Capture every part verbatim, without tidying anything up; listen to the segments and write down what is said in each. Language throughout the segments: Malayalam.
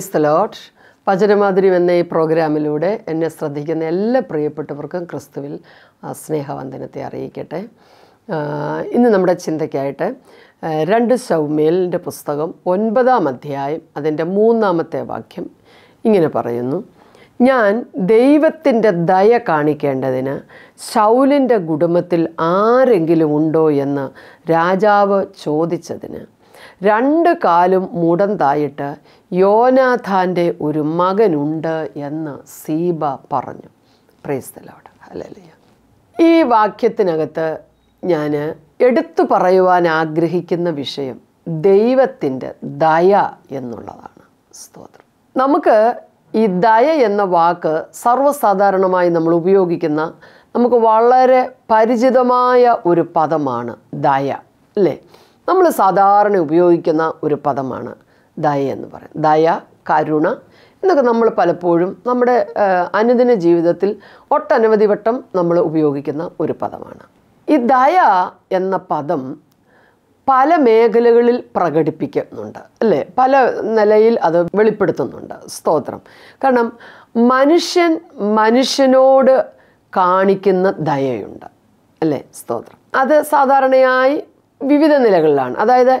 Price the Lord. വചനമാധുര്യം എന്ന ഈ പ്രോഗ്രാമിലൂടെ എന്നെ ശ്രദ്ധിക്കുന്ന എല്ലാ പ്രിയപ്പെട്ടവർക്കും ക്രിസ്തുവിൽ സ്നേഹവന്ദനത്തെ അറിയിക്കട്ടെ. ഇന്ന് നമ്മുടെ ചിന്തയ്ക്കായിട്ട് രണ്ട് ശൗമേലിൻ്റെ പുസ്തകം ഒൻപതാം അധ്യായം അതിൻ്റെ മൂന്നാമത്തെ വാക്യം ഇങ്ങനെ പറയുന്നു: ഞാൻ ദൈവത്തിൻ്റെ ദയ കാണിക്കേണ്ടതിന് ശൗലിൻ്റെ കുടുംബത്തിൽ ആരെങ്കിലും ഉണ്ടോ എന്ന് രാജാവ് ചോദിച്ചതിന് രണ്ട് കാലും മുടന്തായിട്ട് യോനാഥാൻ്റെ ഒരു മകനുണ്ട് എന്ന് സീബ പറഞ്ഞു. Praise the lord. ഹല്ലേലൂയ. ഈ വാക്യത്തിനകത്ത് ഞാൻ എടുത്തു പറയുവാൻ ആഗ്രഹിക്കുന്ന വിഷയം ദൈവത്തിൻ്റെ ദയ എന്നുള്ളതാണ്. സ്തോത്രം. നമുക്ക് ഈ ദയ എന്ന വാക്ക് സർവ്വസാധാരണമായി നമ്മൾ ഉപയോഗിക്കുന്ന നമുക്ക് വളരെ പരിചിതമായ ഒരു പദമാണ് ദയ, അല്ലേ? നമ്മൾ സാധാരണ ഉപയോഗിക്കുന്ന ഒരു പദമാണ് ദയ എന്ന് പറയുന്നത്. ദയ, കരുണ എന്നൊക്കെ നമ്മൾ പലപ്പോഴും നമ്മുടെ അനുദിന ജീവിതത്തിൽ ഒട്ടനവധി വട്ടം നമ്മൾ ഉപയോഗിക്കുന്ന ഒരു പദമാണ്. ഈ ദയ എന്ന പദം പല മേഖലകളിൽ പ്രകടിപ്പിക്കുന്നുണ്ട്, അല്ലേ? പല നിലയിൽ അത് വെളിപ്പെടുത്തുന്നുണ്ട്. സ്തോത്രം. കാരണം മനുഷ്യൻ മനുഷ്യനോട് കാണിക്കുന്ന ദയയുണ്ട്, അല്ലേ? സ്തോത്രം. അത് സാധാരണയായി വിവിധ നിലകളിലാണ്. അതായത്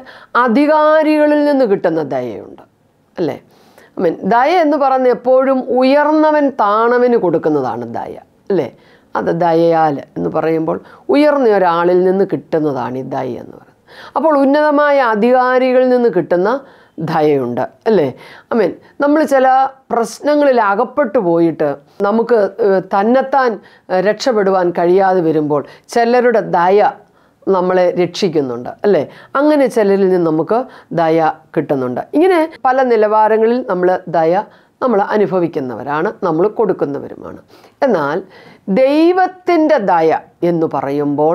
അധികാരികളിൽ നിന്ന് കിട്ടുന്ന ദയയുണ്ട്, അല്ലേ? ഐ മീൻ ദയ എന്ന് പറഞ്ഞ എപ്പോഴും ഉയർന്നവൻ താണവന് കൊടുക്കുന്നതാണ് ദയ, അല്ലേ? അത് ദയയാൽ എന്ന് പറയുമ്പോൾ ഉയർന്ന ഒരാളിൽ നിന്ന് കിട്ടുന്നതാണ് ഈ ദയ എന്ന് പറയുന്നത്. അപ്പോൾ ഉന്നതമായ അധികാരികളിൽ നിന്ന് കിട്ടുന്ന ദയയുണ്ട്, അല്ലേ? ഐ മീൻ നമ്മൾ ചില പ്രശ്നങ്ങളിൽ അകപ്പെട്ടു പോയിട്ട് നമുക്ക് തന്നെത്താൻ രക്ഷപ്പെടുവാൻ കഴിയാതെ വരുമ്പോൾ ചിലരുടെ ദയ നമ്മളെ രക്ഷിക്കുന്നുണ്ട്, അല്ലേ? അങ്ങനെ ചിലരിൽ നിന്ന് നമുക്ക് ദയ കിട്ടുന്നുണ്ട്. ഇങ്ങനെ പല നിലവാരങ്ങളിൽ നമ്മൾ ദയ നമ്മൾ അനുഭവിക്കുന്നവരാണ്, നമ്മൾ കൊടുക്കുന്നവരുമാണ്. എന്നാൽ ദൈവത്തിൻ്റെ ദയ എന്ന് പറയുമ്പോൾ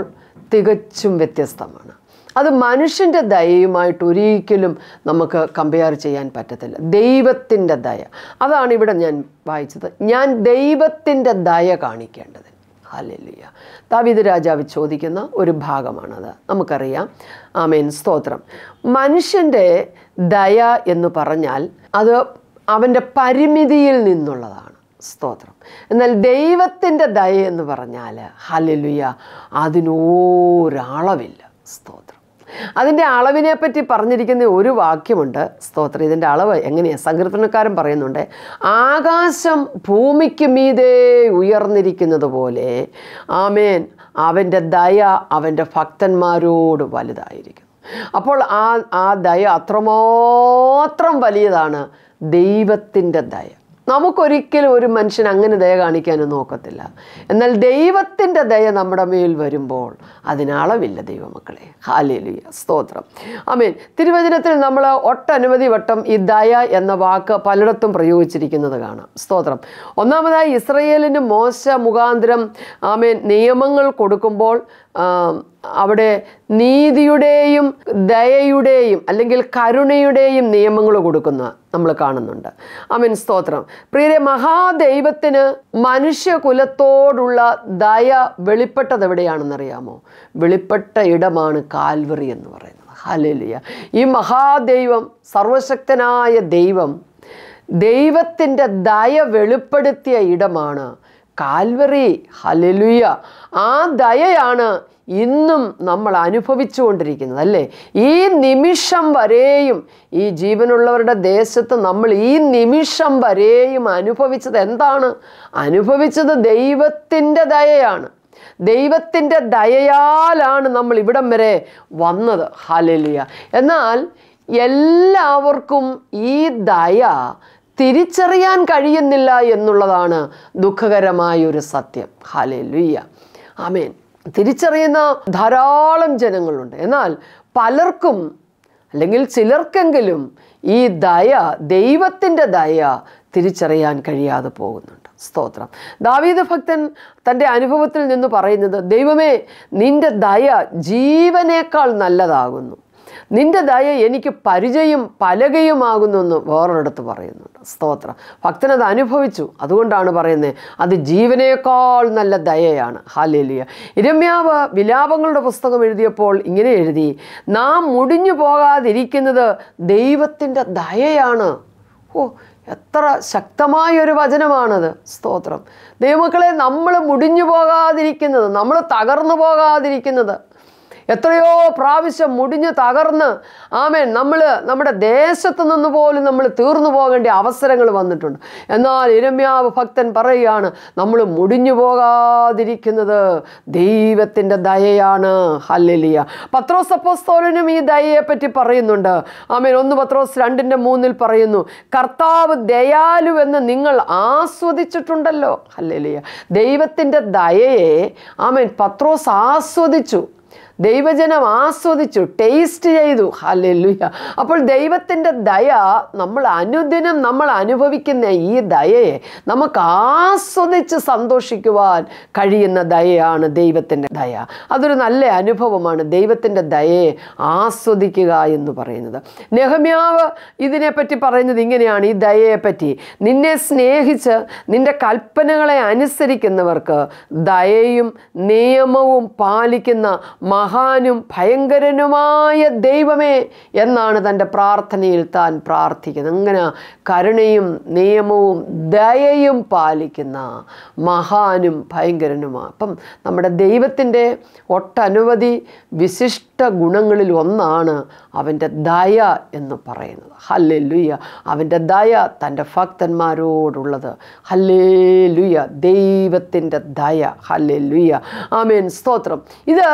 തികച്ചും വ്യത്യസ്തമാണ്. അത് മനുഷ്യൻ്റെ ദയയുമായിട്ട് ഒരിക്കലും നമുക്ക് കമ്പയർ ചെയ്യാൻ പറ്റത്തില്ല. ദൈവത്തിൻ്റെ ദയ, അതാണ് ഇവിടെ ഞാൻ വായിച്ചത്. ഞാൻ ദൈവത്തിൻ്റെ ദയ കാണിക്കേണ്ടത്. ഹല്ലേലൂയ. ദാവീദ് രാജാവ് ചോദിക്കുന്ന ഒരു ഭാഗമാണത്, നമുക്കറിയാം. ആമേൻ. സ്തോത്രം. മനുഷ്യൻ്റെ ദയ എന്ന് പറഞ്ഞാൽ അത് അവൻ്റെ പരിമിതിയിൽ നിന്നുള്ളതാണ്. സ്തോത്രം. എന്നാൽ ദൈവത്തിൻ്റെ ദയ എന്ന് പറഞ്ഞാൽ ഹല്ലേലൂയ, അതിനൊരളവില്ല. സ്തോത്രം. അതിൻ്റെ അളവിനെ പറ്റി പറഞ്ഞിരിക്കുന്ന ഒരു വാക്യമുണ്ട്. സ്തോത്രം. ഇതിൻ്റെ അളവ് എങ്ങനെയാണ് സങ്കീർത്തനക്കാരൻ പറയുന്നുണ്ട്: ആകാശം ഭൂമിക്ക് മീതെ ഉയർന്നിരിക്കുന്നത് പോലെ, ആമേൻ, അവൻ്റെ ദയ അവൻ്റെ ഭക്തന്മാരോട് വലുതായിരിക്കുന്നു. അപ്പോൾ ആ ആ ദയ അത്രമാത്രം വലിയതാണ് ദൈവത്തിൻ്റെ ദയ. നമുക്കൊരിക്കലും ഒരു മനുഷ്യൻ അങ്ങനെ ദയ കാണിക്കാനൊന്നും നോക്കത്തില്ല. എന്നാൽ ദൈവത്തിൻ്റെ ദയ നമ്മുടെ മേൽ വരുമ്പോൾ അതിനളവില്ല ദൈവമക്കളെ. ഹല്ലേലൂയ. സ്തോത്രം. ആമേൻ. തിരുവചനത്തിൽ നമ്മൾ ഒട്ടനവധി വട്ടം ഈ ദയ എന്ന വാക്ക് പലയിടത്തും പ്രയോഗിച്ചിരിക്കുന്നത് കാണാം. സ്തോത്രം. ഒന്നാമതായി ഇസ്രയേലിന് മോശ മുഖാന്തരം ആമേൻ നിയമങ്ങൾ കൊടുക്കുമ്പോൾ അവിടെ നീതിയുടെയും ദയയുടെയും അല്ലെങ്കിൽ കരുണയുടെയും നിയമങ്ങൾ കൊടുക്കുന്ന നമ്മൾ കാണുന്നുണ്ട്. ആമേൻ. സ്തോത്രം. പ്രിയരെ, മഹാദൈവത്തിന് മനുഷ്യകുലത്തോടുള്ള ദയ വെളിപ്പെട്ടത് എവിടെയാണെന്നറിയാമോ? വെളിപ്പെട്ട ഇടമാണ് കാൽവറി എന്ന് പറയുന്നത്. ഹല്ലേലൂയ. ഈ മഹാദൈവം, സർവശക്തനായ ദൈവം, ദൈവത്തിൻ്റെ ദയ വെളിപ്പെടുത്തിയ ഇടമാണ് കാൽവറി. ഹല്ലേലൂയ. ആ ദയയാണ് ഇന്നും നമ്മൾ അനുഭവിച്ചുകൊണ്ടിരിക്കുന്നത്, അല്ലേ? ഈ നിമിഷം വരെയും ഈ ജീവനുള്ളവരുടെ ദേശത്ത് നമ്മൾ ഈ നിമിഷം വരെയും അനുഭവിച്ചത് എന്താണ്? അനുഭവിച്ചത് ദൈവത്തിൻ്റെ ദയയാണ്. ദൈവത്തിൻ്റെ ദയയാലാണ് നമ്മൾ ഇവിടം വരെ വന്നത്. ഹല്ലേലൂയ. എന്നാൽ എല്ലാവർക്കും ഈ ദയ തിരിച്ചറിയാൻ കഴിയുന്നില്ല എന്നുള്ളതാണ് ദുഃഖകരമായൊരു സത്യം. ഹല്ലേലൂയ. ആമേൻ. തിരിച്ചറിയുന്ന ധാരാളം ജനങ്ങളുണ്ട്. എന്നാൽ പലർക്കും അല്ലെങ്കിൽ ചിലർക്കെങ്കിലും ഈ ദയ, ദൈവത്തിൻ്റെ ദയ തിരിച്ചറിയാൻ കഴിയാതെ പോകുന്നുണ്ട്. സ്തോത്രം. ദാവീദ് ഭക്തൻ തൻ്റെ അനുഭവത്തിൽ നിന്ന് പറയുന്നത്: ദൈവമേ, നിൻ്റെ ദയ ജീവനേക്കാൾ നല്ലതാകുന്നു, നിൻ്റെ ദയ എനിക്ക് പരിചയം പലകയുമാകുന്നു എന്ന് വേറൊരിടത്ത് പറയുന്നുണ്ട്. സ്തോത്രം. ഭക്തനത് അനുഭവിച്ചു, അതുകൊണ്ടാണ് പറയുന്നത് അത് ജീവനേക്കാൾ നല്ല ദയയാണ്. ഹല്ലേലൂയ. യിരെമ്യാവ് വിലാപങ്ങളുടെ പുസ്തകം എഴുതിയപ്പോൾ ഇങ്ങനെ എഴുതി: നാം മുടിഞ്ഞു പോകാതിരിക്കുന്നത് ദൈവത്തിൻ്റെ ദയയാണ്. ഓ, എത്ര ശക്തമായൊരു വചനമാണത്. സ്തോത്രം. ദൈവമക്കളെ, നമ്മൾ മുടിഞ്ഞു പോകാതിരിക്കുന്നത്, നമ്മൾ തകർന്നു പോകാതിരിക്കുന്നത്, എത്രയോ പ്രാവശ്യം മുടിഞ്ഞ് തകർന്ന് ആമേൻ നമ്മൾ നമ്മുടെ ദേശത്ത് നിന്ന് പോലും നമ്മൾ തീർന്നു പോകേണ്ട അവസരങ്ങൾ വന്നിട്ടുണ്ട്. എന്നാൽ യിരെമ്യാവ് ഭക്തൻ പറയുകയാണ്, നമ്മൾ മുടിഞ്ഞു പോകാതിരിക്കുന്നത് ദൈവത്തിൻ്റെ ദയയാണ്. ഹല്ലേലൂയ. പത്രോസ് അപ്പോസ്തലനും ഈ ദയയെപ്പറ്റി പറയുന്നുണ്ട്. ആമേൻ. ഒന്ന് പത്രോസ് രണ്ടിൻ്റെ മൂന്നിൽ പറയുന്നു, കർത്താവ് ദയാലു എന്ന് നിങ്ങൾ ആസ്വദിച്ചിട്ടുണ്ടല്ലോ. ഹല്ലേലൂയ. ദൈവത്തിൻ്റെ ദയയെ ആമേൻ പത്രോസ് ആസ്വദിച്ചു, ദൈവജനം ആസ്വദിച്ചു, ടേസ്റ്റ് ചെയ്തു. ഹല്ലേലൂയ. അപ്പോൾ ദൈവത്തിൻ്റെ ദയ നമ്മൾ അനുദിനം നമ്മൾ അനുഭവിക്കുന്ന ഈ ദയയെ നമുക്ക് ആസ്വദിച്ച് സന്തോഷിക്കുവാൻ കഴിയുന്ന ദയയാണ് ദൈവത്തിൻ്റെ ദയ. അതൊരു നല്ല അനുഭവമാണ് ദൈവത്തിൻ്റെ ദയയെ ആസ്വദിക്കുക എന്ന് പറയുന്നത്. നെഹമ്യാവ് ഇതിനെപ്പറ്റി പറയുന്നത് ഇങ്ങനെയാണ്, ഈ ദയയെപ്പറ്റി: നിന്നെ സ്നേഹിച്ച് നിൻ്റെ കൽപ്പനകളെ അനുസരിക്കുന്നവർക്ക് ദയയും നിയമവും പാലിക്കുന്ന മഹാനും ഭയങ്കരനുമായ ദൈവമേ എന്നാണ് തൻ്റെ പ്രാർത്ഥനയിൽ താൻ പ്രാർത്ഥിക്കുന്നത്. അങ്ങനെ കരുണയും നിയമവും ദയയും പാലിക്കുന്ന മഹാനും ഭയങ്കരനുമാണ്. അപ്പം നമ്മുടെ ദൈവത്തിൻ്റെ ഒട്ടനവധി വിശിഷ്ട ഗുണങ്ങളിൽ ഒന്നാണ് അവൻ്റെ ദയ എന്ന് പറയുന്നത്. ഹല്ലേലൂയ. അവൻ്റെ ദയ തൻ്റെ ഭക്തന്മാരോടുള്ളത്. ഹല്ലേലൂയ. ദൈവത്തിൻ്റെ ദയ. ഹല്ലേലൂയ. ആമേൻ. സ്തോത്രം. ഇത്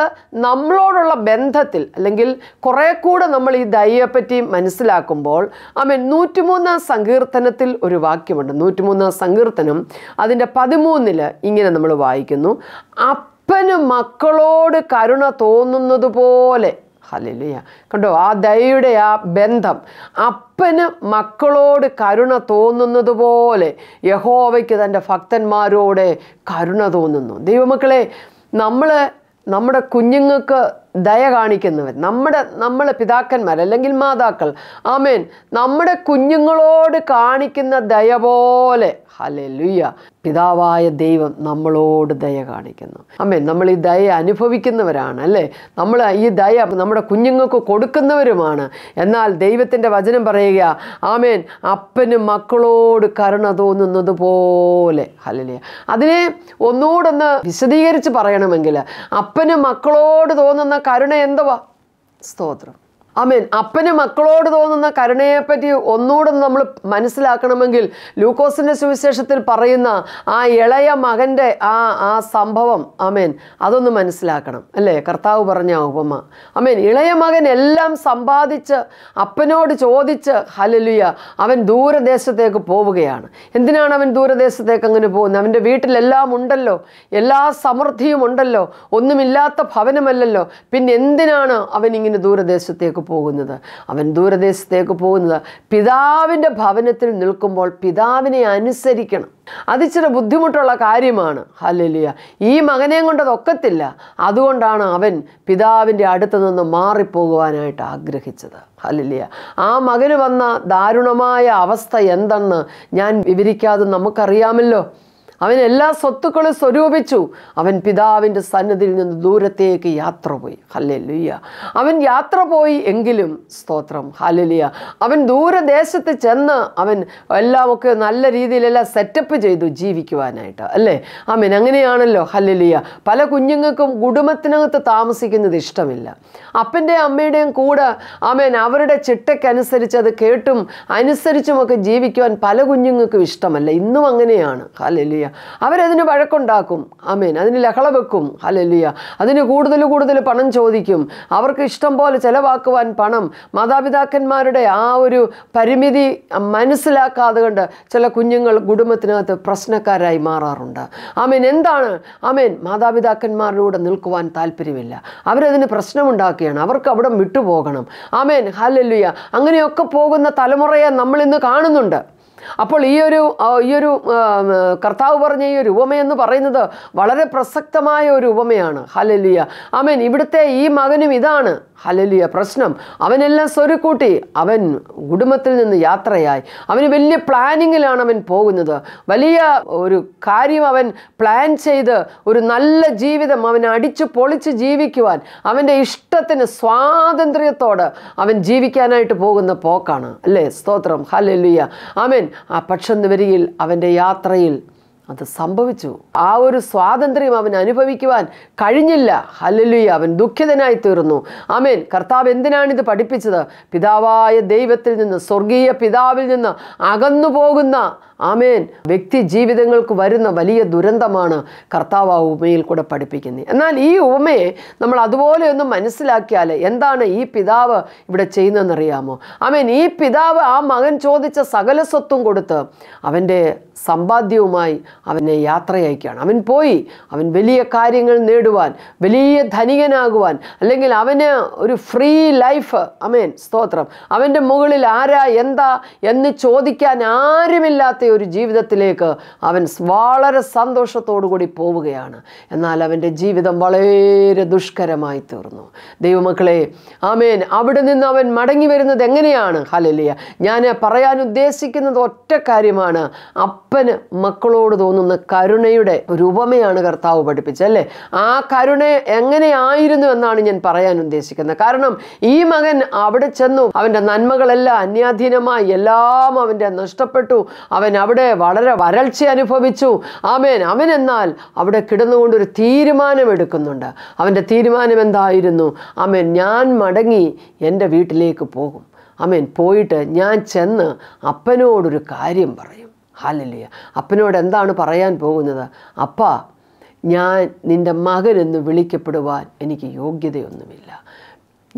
നമ്മളോടുള്ള ബന്ധത്തിൽ അല്ലെങ്കിൽ കുറേ കൂടെ നമ്മൾ ഈ ദയയെപ്പറ്റി മനസ്സിലാക്കുമ്പോൾ ആമേൻ നൂറ്റിമൂന്നാം സങ്കീർത്തനത്തിൽ ഒരു വാക്യമുണ്ട്. നൂറ്റിമൂന്നാം സങ്കീർത്തനം അതിൻ്റെ പതിമൂന്നില് ഇങ്ങനെ നമ്മൾ വായിക്കുന്നു, അപ്പന് മക്കളോട് കരുണ തോന്നുന്നത് പോലെ. ഹല്ലേലൂയ. കണ്ടോ ആ ദയയുടെ ആ ബന്ധം. അപ്പന് മക്കളോട് കരുണ തോന്നുന്നത് പോലെ യഹോവയ്ക്ക് തൻ്റെ ഭക്തന്മാരോട് കരുണ തോന്നുന്നു. ദൈവമക്കളെ, നമ്മൾ നമ്മുടെ കുഞ്ഞുങ്ങൾക്ക് ദയ കാണിക്കുന്നവർ, നമ്മുടെ നമ്മളെ പിതാക്കന്മാർ അല്ലെങ്കിൽ മാതാക്കൾ ആമേൻ നമ്മുടെ കുഞ്ഞുങ്ങളോട് കാണിക്കുന്ന ദയ പോലെ ഹല്ലേലൂയ പിതാവായ ദൈവം നമ്മളോട് ദയ കാണിക്കുന്നു. ആമേൻ. നമ്മൾ ഈ ദയ അനുഭവിക്കുന്നവരാണ് അല്ലേ, നമ്മൾ ഈ ദയ നമ്മുടെ കുഞ്ഞുങ്ങൾക്ക് കൊടുക്കുന്നവരുമാണ്. എന്നാൽ ദൈവത്തിൻ്റെ വചനം പറയുക, ആമേൻ അപ്പന് മക്കളോട് കരുണ തോന്നുന്നത് പോലെ. ഹല്ലേലൂയ. അതിനെ ഒന്നുകൂടൊന്ന് വിശദീകരിച്ച് പറയണമെങ്കിൽ അപ്പന് മക്കളോട് തോന്നുന്ന കരുണ എന്തുവാ? സ്തോത്രം. ആമേൻ. അപ്പന് മക്കളോട് തോന്നുന്ന കരുണയെപ്പറ്റി ഒന്നുകൂടെ നമ്മൾ മനസ്സിലാക്കണമെങ്കിൽ ലൂക്കോസിൻ്റെ സുവിശേഷത്തിൽ പറയുന്ന ആ ഇളയ മകൻ്റെ ആ ആ സംഭവം ആമേൻ അതൊന്ന് മനസ്സിലാക്കണം അല്ലേ. കർത്താവ് പറഞ്ഞ ഉപമ ആമേൻ ഇളയ മകൻ എല്ലാം സമ്പാദിച്ച് അപ്പനോട് ചോദിച്ച് ഹല്ലേലൂയ അവൻ ദൂരദേശത്തേക്ക് പോവുകയാണ്. എന്തിനാണ് അവൻ ദൂരദേശത്തേക്ക് അങ്ങനെ പോകുന്നത്? അവൻ്റെ വീട്ടിലെല്ലാം ഉണ്ടല്ലോ, എല്ലാ സമൃദ്ധിയും ഉണ്ടല്ലോ, ഒന്നുമില്ലാത്ത ഭവനമല്ലല്ലോ, പിന്നെ എന്തിനാണ് അവൻ ഇങ്ങനെ ദൂരദേശത്തേക്ക് പോകുന്നത്? അവൻ ദൂരദേശത്തേക്ക് പോകുന്നത് പിതാവിൻ്റെ ഭവനത്തിൽ നിൽക്കുമ്പോൾ പിതാവിനെ അനുസരിക്കണം. അതിച്ചിരി ബുദ്ധിമുട്ടുള്ള കാര്യമാണ്. ഹല്ലേലൂയ. ഈ മകനെയും കൊണ്ട് അതൊക്കത്തില്ല. അതുകൊണ്ടാണ് അവൻ പിതാവിൻ്റെ അടുത്ത് നിന്ന് മാറിപ്പോകുവാനായിട്ട് ആഗ്രഹിച്ചത്. ഹല്ലേലൂയ. ആ മകന് വന്ന ദാരുണമായ അവസ്ഥ എന്തെന്ന് ഞാൻ വിവരിക്കാതെ നമുക്കറിയാമല്ലോ. അവൻ എല്ലാ സ്വത്തുക്കളും സ്വരൂപിച്ചു, അവൻ പിതാവിൻ്റെ സന്നിധിയിൽ നിന്ന് ദൂരത്തേക്ക് യാത്ര പോയി. ഹല്ലേലൂയ. അവൻ യാത്ര പോയി എങ്കിലും സ്തോത്രം ഹല്ലേലൂയ അവൻ ദൂരദേശത്ത് ചെന്ന് അവൻ എല്ലാമൊക്കെ നല്ല രീതിയിലെല്ലാം സെറ്റപ്പ് ചെയ്തു ജീവിക്കുവാനായിട്ട് അല്ലേ. ആമേൻ. അങ്ങനെയാണല്ലോ. ഹല്ലേലൂയ. പല കുഞ്ഞുങ്ങൾക്കും കുടുംബത്തിനകത്ത് താമസിക്കുന്നത് ഇഷ്ടമില്ല. അപ്പൻ്റെയും അമ്മയുടെയും കൂടെ ആമേൻ അവരുടെ ചിട്ടയ്ക്കനുസരിച്ച് അത് കേട്ടും അനുസരിച്ചുമൊക്കെ ജീവിക്കുവാൻ പല കുഞ്ഞുങ്ങൾക്കും ഇഷ്ടമല്ല. ഇന്നും അങ്ങനെയാണ്. ഹല്ലേലൂയ. അവരതിന് വഴക്കുണ്ടാക്കും. ആമേൻ. അതിന് ലഹള വെക്കും. ഹല്ലേലൂയ. അതിന് കൂടുതൽ കൂടുതൽ പണം ചോദിക്കും. അവർക്ക് ഇഷ്ടം പോലെ ചെലവാക്കുവാൻ പണം. മാതാപിതാക്കന്മാരുടെ ആ ഒരു പരിമിതി മനസ്സിലാക്കാതെ കണ്ട് ചില കുഞ്ഞുങ്ങൾ കുടുംബത്തിനകത്ത് പ്രശ്നക്കാരായി മാറാറുണ്ട്. ആമേൻ. എന്താണ്? ആമേൻ മാതാപിതാക്കന്മാരിലൂടെ നിൽക്കുവാൻ താല്പര്യമില്ല. അവരതിന് പ്രശ്നമുണ്ടാക്കുകയാണ്. അവർക്ക് അവിടെ വിട്ടുപോകണം. ആമേൻ. ഹല്ലേലൂയ. അങ്ങനെയൊക്കെ പോകുന്ന തലമുറയെ നമ്മളിന്ന് കാണുന്നുണ്ട്. അപ്പോൾ ഈ ഒരു ഈ ഒരു കർത്താവ് പറഞ്ഞ ഈ ഒരു ഉപമയെന്ന് പറയുന്നത് വളരെ പ്രസക്തമായ ഒരു ഉപമയാണ്. ഹല്ലേലൂയ. ആമേൻ. ഇവിടുത്തെ ഈ മകനും ഇതാണ്. ഹല്ലേലൂയ. പ്രശ്നം, അവനെല്ലാം സ്വരുക്കൂട്ടി അവൻ കുടുംബത്തിൽ നിന്ന് യാത്രയായി. അവന് വലിയ പ്ലാനിങ്ങിലാണ് അവൻ പോകുന്നത്. വലിയ ഒരു കാര്യം അവൻ പ്ലാൻ ചെയ്ത് ഒരു നല്ല ജീവിതം അവൻ അടിച്ചു പൊളിച്ച് ജീവിക്കുവാൻ അവൻ്റെ ഇഷ്ടത്തിന് സ്വാതന്ത്ര്യത്തോടെ അവൻ ജീവിക്കാനായിട്ട് പോകുന്ന പോക്കാണ് അല്ലേ. സ്തോത്രം. ഹല്ലേലൂയ. ആമേൻ. ആ പക്ഷിവരിയിൽ അവൻ്റെ യാത്രയിൽ അത് സംഭവിച്ചു. ആ ഒരു സ്വാതന്ത്ര്യം അവൻ അനുഭവിക്കുവാൻ കഴിഞ്ഞില്ല. ഹല്ലേലൂയ. അവൻ ദുഃഖിതനായി തീർന്നു. ആമേൻ. കർത്താവ് എന്തിനാണിത് പഠിപ്പിച്ചത്? പിതാവായ ദൈവത്തിൽ നിന്ന്, സ്വർഗീയ പിതാവിൽ നിന്ന് അകന്നു പോകുന്ന ആമേൻ വ്യക്തി ജീവിതങ്ങൾക്ക് വരുന്ന വലിയ ദുരന്തമാണ് കർത്താവ് ആ ഉപമയിൽ കൂടെ പഠിപ്പിക്കുന്നത്. എന്നാൽ ഈ ഉപമയെ നമ്മൾ അതുപോലെ ഒന്ന് മനസ്സിലാക്കിയാൽ എന്താണ് ഈ പിതാവ് ഇവിടെ ചെയ്യുന്നതെന്നറിയാമോ? ആമേൻ. ഈ പിതാവ് ആ മകൻ ചോദിച്ച സകല സ്വത്തും കൊടുത്ത് അവൻ്റെ സമ്പാദ്യവുമായി അവനെ യാത്രയയക്കുകയാണ്. അവൻ പോയി അവൻ വലിയ കാര്യങ്ങൾ നേടുവാൻ, വലിയ ധനികനാകുവാൻ, അല്ലെങ്കിൽ അവന് ഒരു ഫ്രീ ലൈഫ്. ആമേൻ. സ്തോത്രം. അവൻ്റെ മുകളിൽ ആരാ എന്താ എന്ന് ചോദിക്കാൻ ആരുമില്ലാത്ത ഒരു ജീവിതത്തിലേക്ക് അവൻ വളരെ സന്തോഷത്തോടുകൂടി പോവുകയാണ്. എന്നാൽ അവൻ്റെ ജീവിതം വളരെ ദുഷ്കരമായി തീർന്നു. ദൈവമക്കളെ, ആമേൻ, അവിടെ നിന്ന് അവൻ മടങ്ങി വരുന്നത് എങ്ങനെയാണ്? ഹല്ലേലൂയ. ഞാൻ പറയാൻ ഉദ്ദേശിക്കുന്നത് ഒറ്റ കാര്യമാണ്. അപ്പന് മക്കളോട് തോന്നുന്ന കരുണയുടെ ഒരു ഉപമയാണ് കർത്താവ് പഠിപ്പിച്ചത്, അല്ലേ? ആ കരുണ എങ്ങനെയായിരുന്നു എന്നാണ് ഞാൻ പറയാൻ ഉദ്ദേശിക്കുന്നത്. കാരണം ഈ മകൻ അവിടെ ചെന്നു, അവൻ്റെ നന്മകളെല്ലാം അന്യാധീനമായി, എല്ലാം അവൻ്റെ നഷ്ടപ്പെട്ടു. അവൻ അവിടെ വളരെ വരൾച്ച അനുഭവിച്ചു. ആമേൻ. അവൻ എന്നാൽ അവിടെ കിടന്നുകൊണ്ടൊരു തീരുമാനമെടുക്കുന്നുണ്ട്. അവൻ്റെ തീരുമാനം എന്തായിരുന്നു? ആമേൻ, ഞാൻ മടങ്ങി എൻ്റെ വീട്ടിലേക്ക് പോകും. ആമേൻ. പോയിട്ട് ഞാൻ ചെന്ന് അപ്പനോടൊരു കാര്യം പറയും. ഹല്ലേലൂയ. അപ്പനോട് എന്താണ് പറയാൻ പോകുന്നത്? അപ്പ, ഞാൻ നിൻ്റെ മകനെന്ന് വിളിക്കപ്പെടുവാൻ എനിക്ക് യോഗ്യതയൊന്നുമില്ല.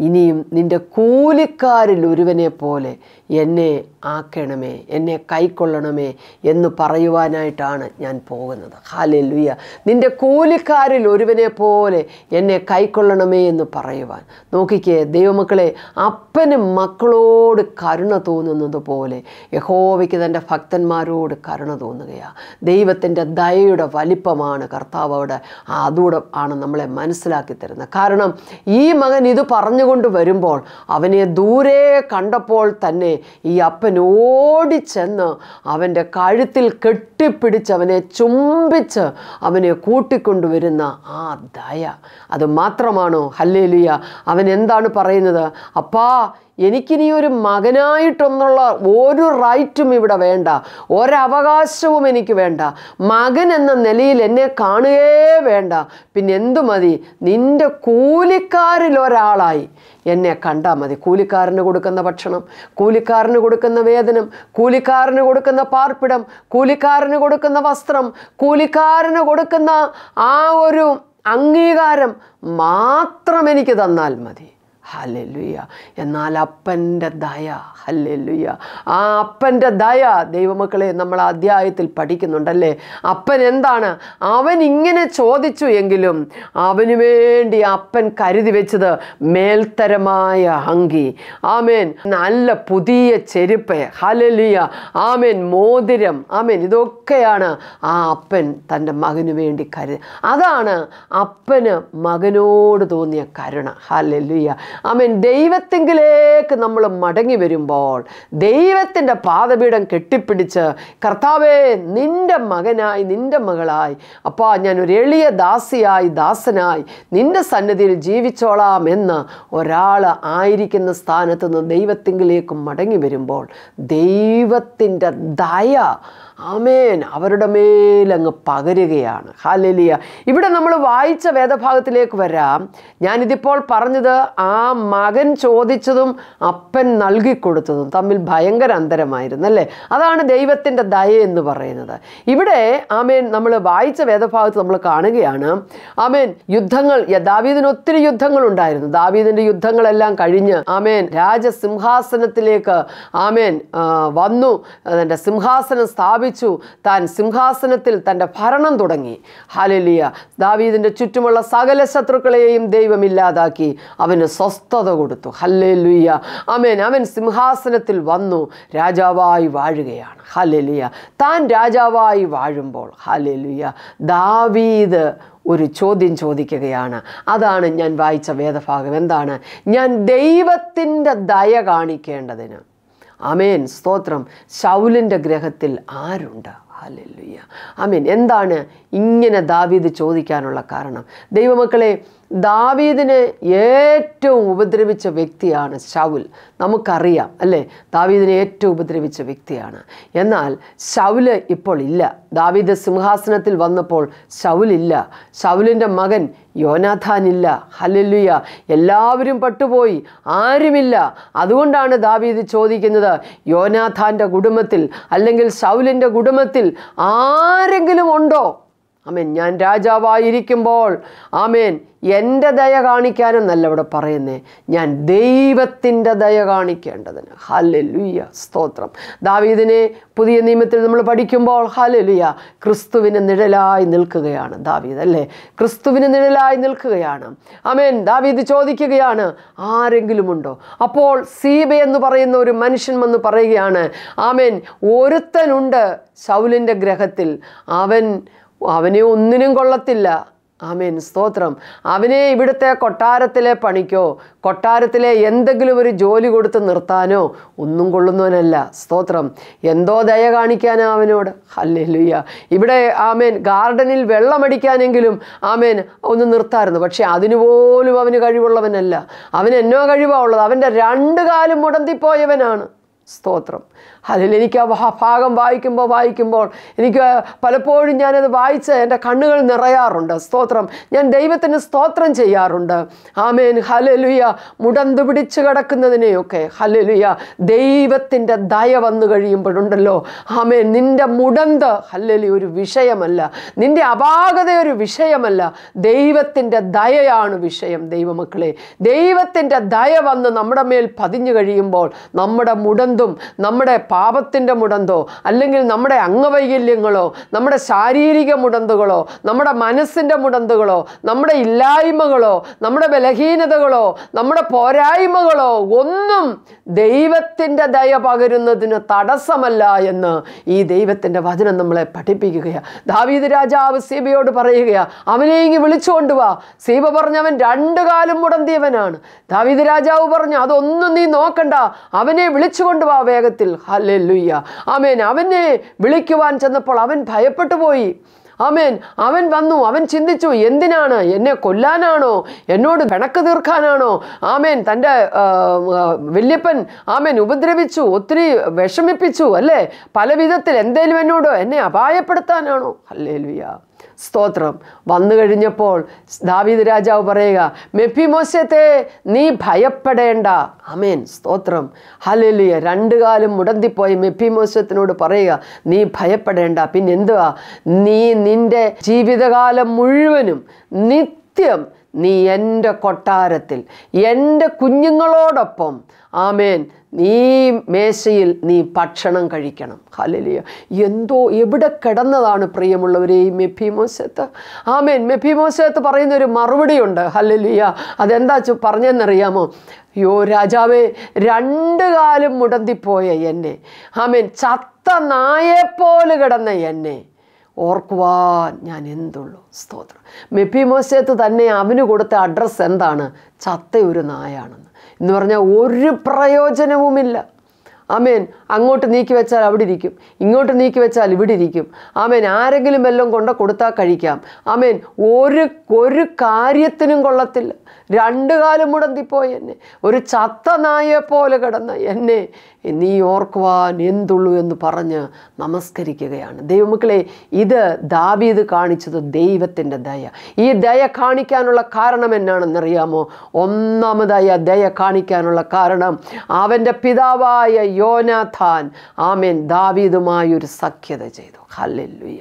ഇനിയും നിൻ്റെ കൂലിക്കാരിൽ ഒരുവനെ പോലെ എന്നെ ആക്കണമേ, എന്നെ കൈക്കൊള്ളണമേ എന്ന് പറയുവാനായിട്ടാണ് ഞാൻ പോകുന്നത്. ഹല്ലേലൂയ. നിൻ്റെ കൂലിക്കാരിൽ ഒരുവനെ പോലെ എന്നെ കൈക്കൊള്ളണമേ എന്ന് പറയുവാൻ. നോക്കിക്കേ ദൈവമക്കളെ, അപ്പന് മക്കളോട് കരുണ തോന്നുന്നത് പോലെ യഹോവയ്ക്ക് തൻ്റെ ഭക്തന്മാരോട് കരുണ തോന്നുകയാണ്. ദൈവത്തിൻ്റെ ദയയുടെ വലിപ്പമാണ് കർത്താവ് അവിടെ അതോടെ ആണ് നമ്മളെ മനസ്സിലാക്കി തരുന്നത്. കാരണം ഈ മകൻ ഇത് പറഞ്ഞുകൊണ്ട് വരുമ്പോൾ അവനെ ദൂരെ കണ്ടപ്പോൾ തന്നെ ഈ അപ്പൻ ഓടിച്ചെന്ന് അവൻ്റെ കഴുത്തിൽ കെട്ടിപ്പിടിച്ച് അവനെ ചുംബിച്ച് അവനെ കൂട്ടിക്കൊണ്ടുവരുന്ന ആ ദയ, അത് മാത്രമാണോ? ഹല്ലേലൂയ. അവൻ എന്താണ് പറയുന്നത്? അപ്പാ, എനിക്കിനി ഒരു മകനായിട്ടൊന്നുള്ള ഒരു റൈറ്റും ഇവിടെ വേണ്ട, ഒരവകാശവും എനിക്ക് വേണ്ട. മകൻ എന്ന നിലയിൽ എന്നെ കാണുകയേ വേണ്ട. പിന്നെ എന്തു മതി? നിൻ്റെ കൂലിക്കാരിൽ ഒരാളായി എന്നെ കണ്ടാൽ മതി. കൂലിക്കാരന് കൊടുക്കുന്ന ഭക്ഷണം, കൂലിക്കാരന് കൊടുക്കുന്ന വേതനം, കൂലിക്കാരന് കൊടുക്കുന്ന പാർപ്പിടം, കൂലിക്കാരന് കൊടുക്കുന്ന വസ്ത്രം, കൂലിക്കാരന് കൊടുക്കുന്ന ആ ഒരു അംഗീകാരം മാത്രം എനിക്ക് തന്നാൽ മതി. ഹല്ലേലൂയ. എന്നാൽ അപ്പൻ്റെ ദയ, ഹല്ലേലൂയ, ആ അപ്പൻ്റെ ദയ ദൈവമക്കളെ നമ്മൾ അധ്യായത്തിൽ പഠിക്കുന്നുണ്ടല്ലേ. അപ്പൻ എന്താണ്? അവൻ ഇങ്ങനെ ചോദിച്ചു എങ്കിലും അവന് വേണ്ടി അപ്പൻ കരുതി വെച്ചത് മേൽത്തരമായ അങ്കി, ആമേൻ, നല്ല പുതിയ ചെരുപ്പ്, ഹല്ലേലൂയ, ആമേൻ, മോതിരം, ആമേൻ, ഇതൊക്കെയാണ് ആ അപ്പൻ തൻ്റെ മകന് വേണ്ടി കരുതി. അതാണ് അപ്പന് മകനോട് തോന്നിയ കരുണ. ഹല്ലേലൂയ. ആമേൻ. ദൈവത്തിങ്കിലേക്ക് നമ്മൾ മടങ്ങി വരുമ്പോൾ ദൈവത്തിൻ്റെ പാദപീഠം കെട്ടിപ്പിടിച്ച്, കർത്താവേ, നിൻ്റെ മകനായി, നിൻ്റെ മകളായി, അപ്പാ, ഞാനൊരു എളിയ ദാസിയായി, ദാസനായി നിൻ്റെ സന്നിധിയിൽ ജീവിച്ചോളാം എന്ന് ഒരാൾ ആയിരിക്കുന്ന സ്ഥാനത്ത് നിന്ന് ദൈവത്തിങ്കിലേക്ക് മടങ്ങി വരുമ്പോൾ ദൈവത്തിൻ്റെ ദയ, ആമേൻ, അവരുടെ മേലങ്ങ് പകരുകയാണ്. ഹല്ലേലൂയ. ഇവിടെ നമ്മൾ വായിച്ച വേദഭാഗത്തിലേക്ക് വരാം. ഞാനിതിപ്പോൾ പറഞ്ഞത് ആ മകൻ ചോദിച്ചതും അപ്പൻ നൽകിക്കൊടുത്തതും തമ്മിൽ ഭയങ്കര അന്തരമായിരുന്നു, അല്ലേ? അതാണ് ദൈവത്തിൻ്റെ ദയ എന്ന് പറയുന്നത്. ഇവിടെ ആമേൻ നമ്മൾ വായിച്ച വേദഭാഗത്ത് നമ്മൾ കാണുകയാണ്, ആമേൻ, യുദ്ധങ്ങൾ, ദാവീദിന് ഒത്തിരി യുദ്ധങ്ങളുണ്ടായിരുന്നു. ദാവീദിൻ്റെ യുദ്ധങ്ങളെല്ലാം കഴിഞ്ഞ് ആമേൻ രാജസിംഹാസനത്തിലേക്ക് ആമേൻ വന്നു, തൻ്റെ സിംഹാസനം സ്ഥാപിച്ചു, താൻ സിംഹാസനത്തിൽ തൻ്റെ ഭരണം തുടങ്ങി. ഹല്ലേലൂയ. ദാവീദിൻ്റെ ചുറ്റുമുള്ള സകല ശത്രുക്കളെയും ദൈവമില്ലാതാക്കി അവന് സ്വസ്ഥത കൊടുത്തു. ഹല്ലേലൂയ. ആമേൻ. അവൻ സിംഹാസനത്തിൽ വന്നു രാജാവായി വാഴുകയാണ്. ഹല്ലേലൂയ. താൻ രാജാവായി വാഴുമ്പോൾ, ഹല്ലേലൂയ, ദാവീദ് ഒരു ചോദ്യം ചോദിക്കുകയാണ്. അതാണ് ഞാൻ വായിച്ച വേദഭാഗം. എന്താണ്? ഞാൻ ദൈവത്തിൻ്റെ ദയ കാണിക്കേണ്ടതിന്, ആമേൻ, സ്തോത്രം, ശൗലിൻ്റെ ഗൃഹത്തിൽ ആരുണ്ട്? ഹല്ലേലൂയ. ആമേൻ. എന്താണ് ഇങ്ങനെ ദാവീദ് ചോദിക്കാനുള്ള കാരണം? ദൈവമക്കളെ, ദാവീദിനെ ഏറ്റവും ഉപദ്രവിച്ച വ്യക്തിയാണ് ശൗൽ. നമുക്കറിയാം അല്ലേ, ദാവീദിനെ ഏറ്റവും ഉപദ്രവിച്ച വ്യക്തിയാണ്. എന്നാൽ ശൗല് ഇപ്പോൾ ഇല്ല. ദാവീദ് സിംഹാസനത്തിൽ വന്നപ്പോൾ ശൗലില്ല, ശൗലിൻ്റെ മകൻ യോനാഥാനില്ല. ഹല്ലേലൂയ, എല്ലാവരും പട്ടുപോയി, ആരുമില്ല. അതുകൊണ്ടാണ് ദാവീദ് ചോദിക്കുന്നത്, യോനാഥാൻ്റെ കുടുംബത്തിൽ അല്ലെങ്കിൽ ശൗലിൻ്റെ കുടുംബത്തിൽ ആരെങ്കിലും ഉണ്ടോ? ആമേൻ, ഞാൻ രാജാവായിരിക്കുമ്പോൾ, ആമേൻ, എൻ്റെ ദയ കാണിക്കാനെന്നല്ല ഇവിടെ പറയുന്നേ, ഞാൻ ദൈവത്തിൻ്റെ ദയ കാണിക്കേണ്ടതിന്. ഹല്ലേലൂയ, സ്തോത്രം. ദാവീദിനെ പുതിയ നിയമത്തിൽ നമ്മൾ പഠിക്കുമ്പോൾ, ഹല്ലേലൂയ, ക്രിസ്തുവിന് നിഴലായി നിൽക്കുകയാണ് ദാവീദ് അല്ലേ, ക്രിസ്തുവിന് നിഴലായി നിൽക്കുകയാണ്. ആമേൻ, ദാവീദ് ചോദിക്കുകയാണ്, ആരെങ്കിലും ഉണ്ടോ? അപ്പോൾ സീബ എന്ന് പറയുന്ന ഒരു മനുഷ്യൻ വന്ന് പറയുകയാണ്, ആമേൻ, ഒരുത്തനുണ്ട് ശൗലിൻ്റെ ഗ്രഹത്തിൽ, അവൻ അവനെ ഒന്നിനും കൊള്ളത്തില്ല. ആമേൻ, സ്തോത്രം. അവനെ ഇവിടുത്തെ കൊട്ടാരത്തിലെ പണിക്കോ കൊട്ടാരത്തിലെ എന്തെങ്കിലും ഒരു ജോലി കൊടുത്ത് നിർത്താനോ ഒന്നും കൊള്ളുന്നവനല്ല. സ്തോത്രം. എന്തോ ദയ കാണിക്കാനാ അവനോട്. ഹല്ലേലൂയ. ഇവിടെ ആമേൻ ഗാർഡനിൽ വെള്ളമടിക്കാനെങ്കിലും ആമേൻ ഒന്ന് നിർത്തായിരുന്നു, പക്ഷെ അതിനുപോലും അവന് കഴിവുള്ളവനല്ല. അവന് എന്നോ കഴിവുള്ളത്, അവൻ്റെ രണ്ടു കാലും മുടന്തിപ്പോയവനാണ്. സ്തോത്രം. ഹല്ലേലൂയ. എനിക്ക് ആ ഭാഗം വായിക്കുമ്പോൾ വായിക്കുമ്പോൾ എനിക്ക് പലപ്പോഴും ഞാനത് വായിച്ച് എൻ്റെ കണ്ണുകൾ നിറയാറുണ്ട്. സ്തോത്രം. ഞാൻ ദൈവത്തിന് സ്തോത്രം ചെയ്യാറുണ്ട്. ആമേൻ, ഹല്ലേലൂയ. മുടന്തു പിടിച്ചു കിടക്കുന്നതിനെയൊക്കെ, ഹല്ലേലൂയ, ദൈവത്തിൻ്റെ ദയ വന്നു കഴിയുമ്പോഴുണ്ടല്ലോ, ആമേൻ, നിൻ്റെ മുടന്ത്, ഹല്ലേലൂയ, ഒരു വിഷയമല്ല. നിൻ്റെ അപാകത ഒരു വിഷയമല്ല. ദൈവത്തിൻ്റെ ദയയാണ് വിഷയം. ദൈവമക്കളെ, ദൈവത്തിൻ്റെ ദയ വന്ന് നമ്മുടെ മേൽ പതിഞ്ഞു കഴിയുമ്പോൾ നമ്മുടെ മുടന്തും നമ്മുടെ പാപത്തിൻ്റെ മുടന്തോ അല്ലെങ്കിൽ നമ്മുടെ അംഗവൈകല്യങ്ങളോ നമ്മുടെ ശാരീരിക മുടന്തുകളോ നമ്മുടെ മനസ്സിൻ്റെ മുടന്തുകളോ നമ്മുടെ ഇല്ലായ്മകളോ നമ്മുടെ ബലഹീനതകളോ നമ്മുടെ പോരായ്മകളോ ഒന്നും ദൈവത്തിൻ്റെ ദയ പകരുന്നതിന് തടസ്സമല്ല എന്ന് ഈ ദൈവത്തിൻ്റെ വചനം നമ്മളെ പഠിപ്പിക്കുകയാണ്. ദാവീദ് രാജാവ് സീബയോട് പറയുകയാണ്, അവനെ ഇങ്ങ് വിളിച്ചുകൊണ്ട് വാ. സീബ പറഞ്ഞവൻ രണ്ടു കാലം മുടന്തിയവനാണ്. ദാവീദ് രാജാവ് പറഞ്ഞു, അതൊന്നും നീ നോക്കണ്ട, അവനെ വിളിച്ചുകൊണ്ട് വാ വേഗത്തിൽ. ഹല്ലേലൂയ. ആമേൻ. അവനെ വിളിക്കുവാൻ ചെന്നപ്പോൾ അവൻ ഭയപ്പെട്ടു പോയി. ആമേൻ. അവൻ വന്നു. അവൻ ചിന്തിച്ചു, എന്തിനാണ്? എന്നെ കൊല്ലാനാണോ? എന്നോട് കണക്ക് തീർക്കാനാണോ? ആമേൻ. തൻ്റെ വല്യപ്പൻ ആമേൻ ഉപദ്രവിച്ചു, ഒത്തിരി വിഷമിപ്പിച്ചു അല്ലേ, പല വിധത്തിൽ, എന്തേലും എന്നോട് എന്നെ അപായപ്പെടുത്താനാണോ? ഹല്ലേലൂയ, സ്തോത്രം. വന്നു കഴിഞ്ഞപ്പോൾ ദാവീദ് രാജാവ് പറയുക, മെഫിമോശത്തെ നീ ഭയപ്പെടേണ്ട. ആമേൻ, സ്തോത്രം. ഹല്ലേലൂയ. രണ്ടു കാലം മുടന്തിപ്പോയി മെഫിമോശത്തിനോട് പറയുക, നീ ഭയപ്പെടേണ്ട. പിന്നെ എന്തുവാ? നീ നിൻ്റെ ജീവിതകാലം മുഴുവനും നിത്യം നീ എൻ്റെ കൊട്ടാരത്തിൽ എൻ്റെ കുഞ്ഞുങ്ങളോടൊപ്പം, ആമേൻ, നീ മേശയിൽ നീ ഭക്ഷണം കഴിക്കണം. ഹല്ലേലൂയ. എന്തോ എവിടെ കിടന്നതാണ് പ്രിയമുള്ളവരെ ഈ മെഫിമോശത്ത്? ആമേൻ. മെഫിമോശത്ത് പറയുന്നൊരു മറുപടിയുണ്ട്. ഹല്ലേലൂയ. അതെന്താ പറഞ്ഞെന്നറിയാമോ? യോ രാജാവേ, രണ്ടു കാലം മുടന്തിപ്പോയ എന്നെ, ആമേൻ, ചത്ത നായെപ്പോലെ കിടന്ന എന്നെ ഓർക്കുവാൻ ഞാൻ എന്തുള്ളൂ? സ്തോത്രം. മെഫിമോശത്ത് തന്നെ അവന് കൊടുത്ത അഡ്രസ്സ് എന്താണ്? ചത്ത ഒരു നായാണെന്ന്. എന്ന് പറഞ്ഞാൽ ഒരു പ്രയോജനവുമില്ല. ആമേൻ. അങ്ങോട്ട് നീക്കി വെച്ചാൽ അവിടെ ഇരിക്കും, ഇങ്ങോട്ട് നീക്കി വെച്ചാൽ ഇവിടെ ഇരിക്കും. ആമേൻ. ആരെങ്കിലും വല്ലതും കൊണ്ട് കൊടുത്താൽ കഴിക്കാം. ആമേൻ. ഒരു ഒരു കാര്യത്തിനും കൊള്ളത്തില്ല. രണ്ടു കാലം മുടന്തിപ്പോയി എന്നെ, ഒരു ചത്ത നായെപ്പോലെ കിടന്ന എന്നെ നീ ഓർക്കുവാൻ എന്തുള്ളൂ എന്ന് പറഞ്ഞ് നമസ്കരിക്കുകയാണ്. ദൈവമക്കളെ, ഇത് ദാവീദ് കാണിച്ചത് ദൈവത്തിൻ്റെ ദയ. ഈ ദയ കാണിക്കാനുള്ള കാരണം എന്നാണെന്നറിയാമോ? ഒന്നാമതായി ആ ദയ കാണിക്കാനുള്ള കാരണം അവൻ്റെ പിതാവായ യോനാഥാൻ, ആമേൻ, ദാവീദുമായൊരു സഖ്യത ചെയ്തു. ഹല്ലേലൂയ.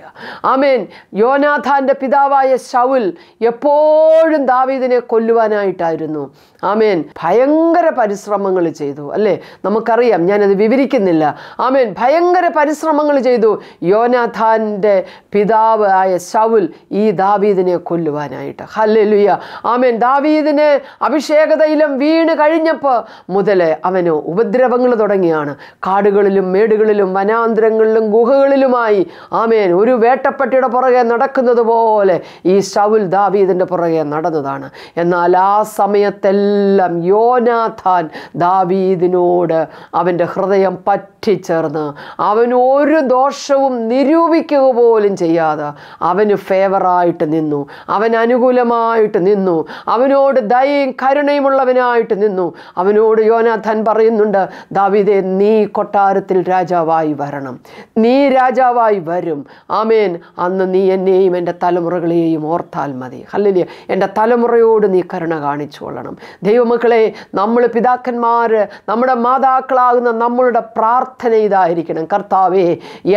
ആമേൻ. യോനാഥാൻ്റെ പിതാവായ ശൗൽ എപ്പോഴും ദാവീദിനെ കൊല്ലുവാനായിട്ടായിരുന്നു, ആമേൻ, ഭയങ്കര പരിശ്രമങ്ങൾ ചെയ്തു അല്ലേ. നമുക്കറിയാം, ഞാനത് വിവരിക്കുന്നില്ല. ആമേൻ. ഭയങ്കര പരിശ്രമങ്ങൾ ചെയ്തു യോനാഥാൻ്റെ പിതാവ് ആയ ശൗൽ ഈ ദാവീദിനെ കൊല്ലുവാനായിട്ട്. ഹല്ലേലൂയ. ആമേൻ. ദാവീദിനെ അഭിഷേകതൈലം വീണ് കഴിഞ്ഞപ്പോൾ മുതലേ അവന് ഉപദ്രവങ്ങൾ തുടങ്ങിയാണ്. കാടുകളിലും മേടുകളിലും വനാന്തരങ്ങളിലും ഗുഹകളിലുമായി ആമേൻ. ഒരു വേട്ടപ്പെട്ടിയുടെ പുറകെ നടക്കുന്നത് പോലെ ഈ ശൗൽ ദാവീദിൻ്റെ പുറകെ നടന്നതാണ്. എന്നാൽ ആ സമയത്തെല്ലാം യോനാഥാൻ ദാവീദിനോട് അവൻ്റെ ഹൃദയം പറ്റിച്ചേർന്ന് അവന് ഒരു ദോഷവും നിരൂപിക്കുക പോലും ചെയ്യാതെ അവന് ഫേവറായിട്ട് നിന്നു, അവൻ അനുകൂലമായിട്ട് നിന്നു, അവനോട് ദയയും കരുണയുമുള്ളവനായിട്ട് നിന്നു. അവനോട് യോനാഥാൻ പറയുന്നുണ്ട്, ദാവീദേ, നീ കൊട്ടാരത്തിൽ രാജാവായി വരണം, നീ രാജാവായി വരും. ആമേൻ. അന്ന് നീ എന്നെയും എൻ്റെ തലമുറകളെയും ഓർത്താൽ മതി. ഹല്ലേലൂയ. എൻ്റെ തലമുറയോട് നീ കരുണ കാണിച്ചു കൊള്ളണം. ദൈവമക്കളെ, നമ്മൾ പിതാക്കന്മാർ, നമ്മുടെ മാതാക്കളാകുന്ന നമ്മളുടെ പ്രാർത്ഥന ഇതായിരിക്കണം: കർത്താവേ,